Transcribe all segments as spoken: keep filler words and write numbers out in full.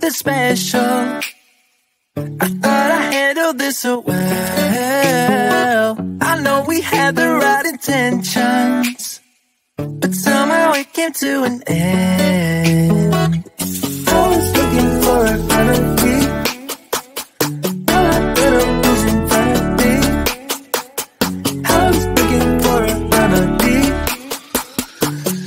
something special. I thought I handled this so well. I know we had the right intentions, but somehow it came to an end. I was looking for a remedy. All I did was in therapy. I was looking for a remedy.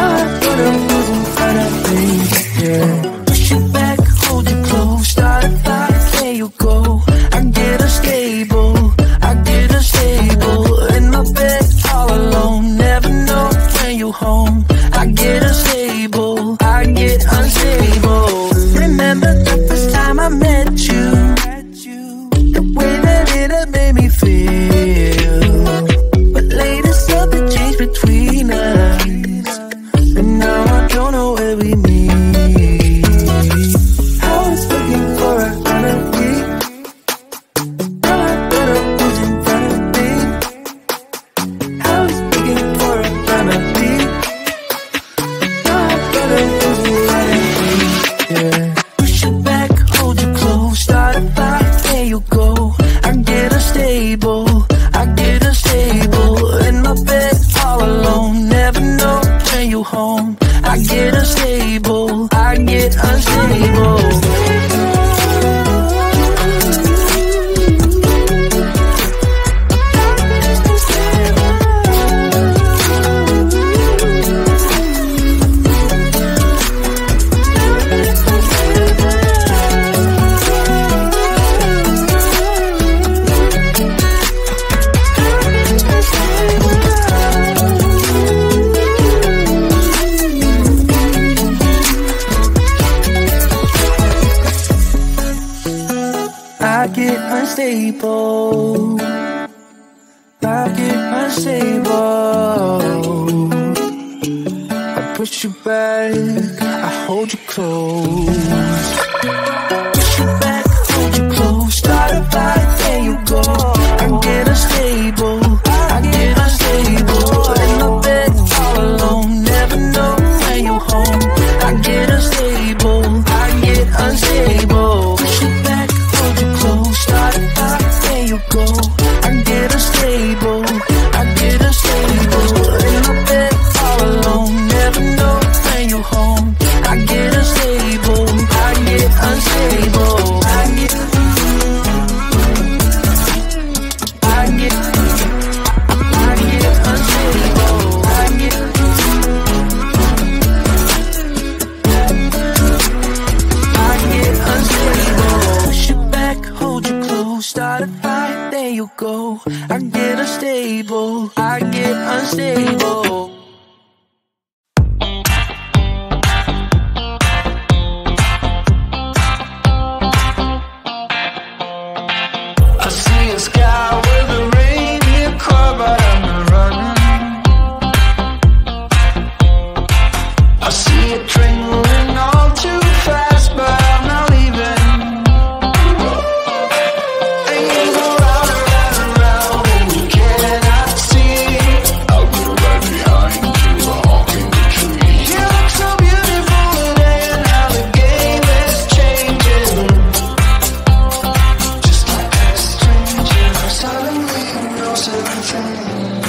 All I did was in therapy. Yeah. Push it back, hold it close, start a fire. You go, I get unstable, I get unstable. In my bed all alone, never know when you home. I get unstable, I get unstable. Remember the first time I met you, the way that it had made me feel. But later something changed between us, and now I don't know where we meet. I was looking for a remedy. Thank you.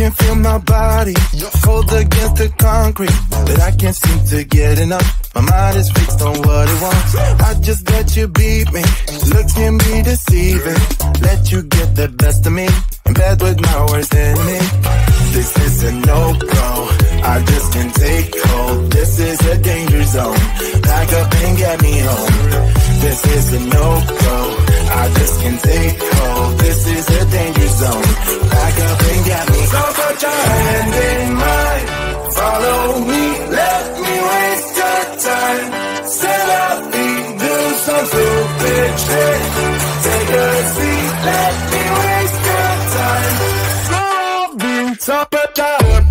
can feel my body cold against the concrete, but I can't seem to get enough. My mind is fixed on what it wants. I just let you beat me, look at me deceiving. Let you get the best of me, in bed with my worst enemy. This is a no-go, I just can't take hold. This is a danger zone, back up and get me home. This is a no-go, I just can't take hold. This is a danger zone, back up and get me home. So put your hand in mine, follow me, let me waste your time. Set up feet, do some stupid shit. Take a seat, let me waste your time. Slow beats up a time.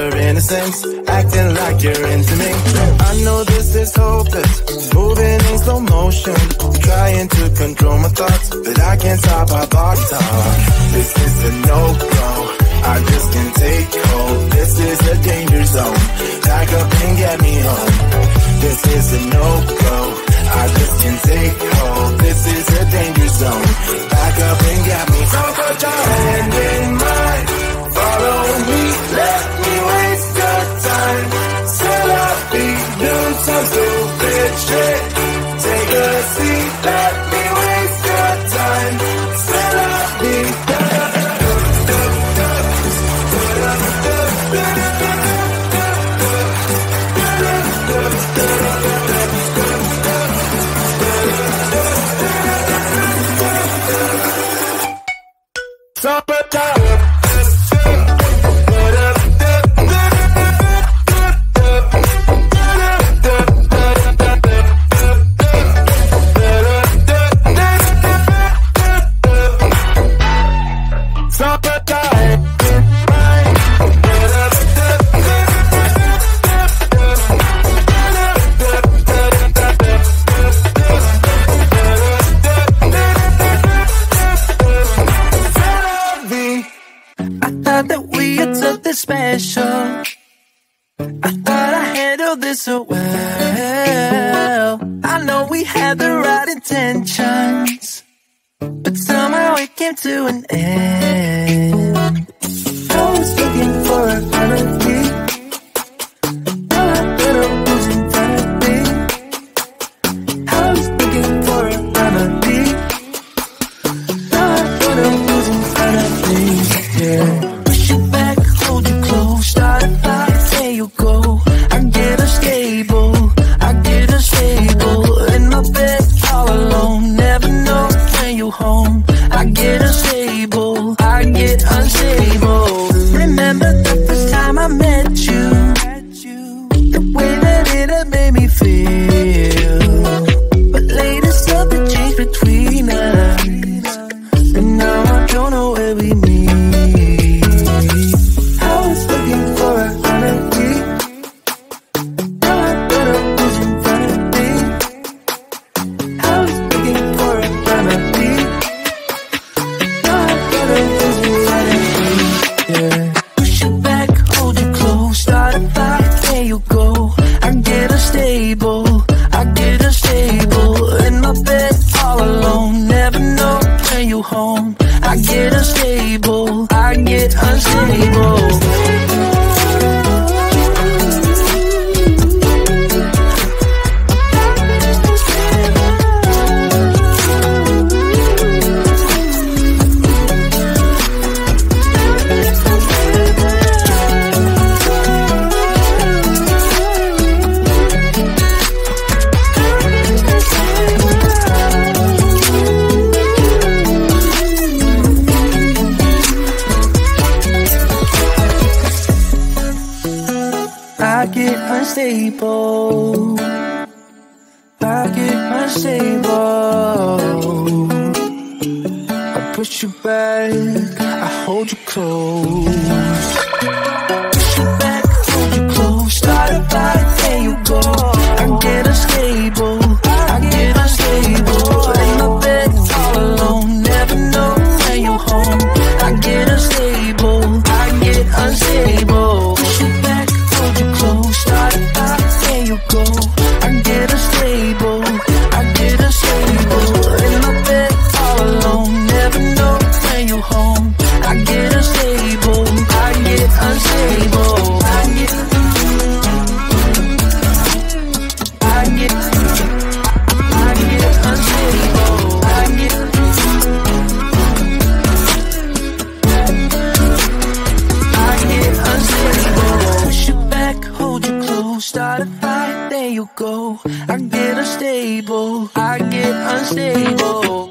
Your innocence, acting like you're into me. I know this is hopeless, moving in slow motion, trying to control my thoughts, but I can't stop my body talk. This is a no-go, I just can't take hold. This is a danger zone, back up and get me home. This is a no-go, I just can't take hold. This is a danger zone, back up and get me home. So put your hand in mine, follow me, let some stupid shit. Take a seat, let me waste your time. Set up me. Supper time. Special. I thought I handled this so well. I know we had the right intentions, but somehow it came to an end. I was looking for a remedy. Now I put a booze in therapy. I was looking for a remedy. Now I put a booze in therapy. Yeah. I get unstable. got your back, I hold you close. Got your back, hold you close. Start a fight, there you go. I get unstable, I get unstable. Lay my bed all alone, never know when you're home. I get unstable, I get unstable. Got your back, hold you close. Start a fight, there you go. I get unstable, I get unstable. Lay my bed all alone, never know when you're home. I get unstable, I get unstable. I get start a fight, there you go. I get unstable, I get unstable.